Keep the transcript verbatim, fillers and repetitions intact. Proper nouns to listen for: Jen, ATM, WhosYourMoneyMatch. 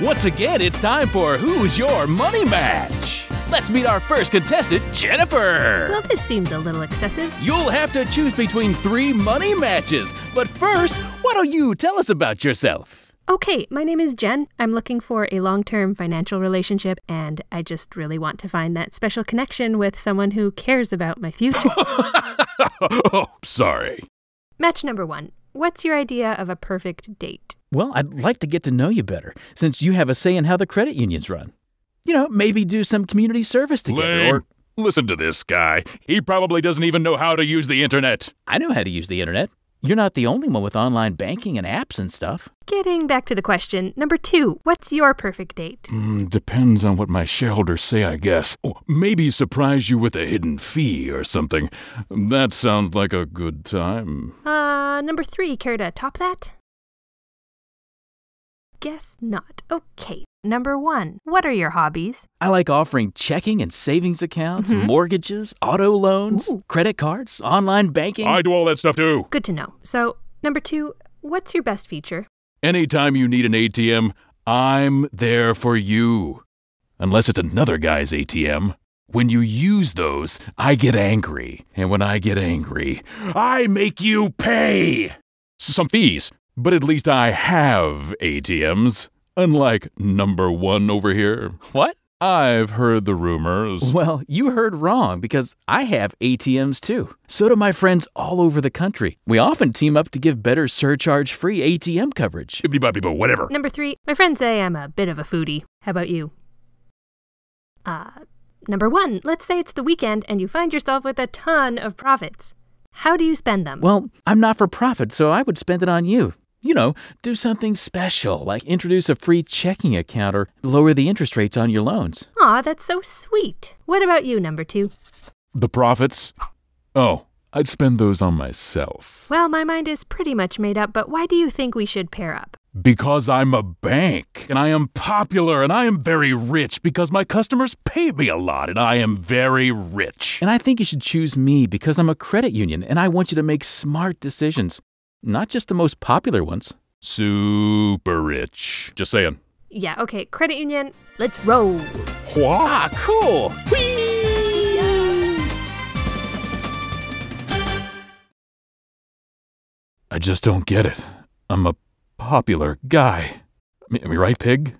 Once again, it's time for Who's Your Money Match? Let's meet our first contestant, Jennifer. Well, this seems a little excessive. You'll have to choose between three money matches. But first, why don't you tell us about yourself? Okay, my name is Jen. I'm looking for a long-term financial relationship, and I just really want to find that special connection with someone who cares about my future. Oh, sorry. Match number one. What's your idea of a perfect date? Well, I'd like to get to know you better, since you have a say in how the credit unions run. You know, maybe do some community service together. Lame. Or listen to this guy. He probably doesn't even know how to use the internet. I know how to use the internet. You're not the only one with online banking and apps and stuff. Getting back to the question, number two, what's your perfect date? Mm, depends on what my shareholders say, I guess. Or maybe surprise you with a hidden fee or something. That sounds like a good time. Uh, number three, care to top that? Guess not. Okay. Number one, what are your hobbies? I like offering checking and savings accounts, mm-hmm. mortgages, auto loans, Ooh. credit cards, online banking. I do all that stuff too. Good to know. So, number two, what's your best feature? Anytime you need an A T M, I'm there for you. Unless it's another guy's A T M. When you use those, I get angry. And when I get angry, I make you pay some fees. But at least I have A T Ms, unlike number one over here. What? I've heard the rumors. Well, you heard wrong, because I have A T Ms too. So do my friends all over the country. We often team up to give better surcharge-free A T M coverage. But whatever. Number three, my friends say I'm a bit of a foodie. How about you? Uh, number one, let's say it's the weekend and you find yourself with a ton of profits. How do you spend them? Well, I'm not for profit, so I would spend it on you. You know, do something special, like introduce a free checking account or lower the interest rates on your loans. Aw, that's so sweet. What about you, number two? The profits? Oh, I'd spend those on myself. Well, my mind is pretty much made up, but why do you think we should pair up? Because I'm a bank, and I am popular, and I am very rich, because my customers pay me a lot, and I am very rich. And I think you should choose me, because I'm a credit union, and I want you to make smart decisions. Not just the most popular ones. Super rich. Just saying. Yeah, okay, credit union, let's roll. What? Ah, cool. Whee! Yeah. I just don't get it. I'm a popular guy. I mean, right, pig?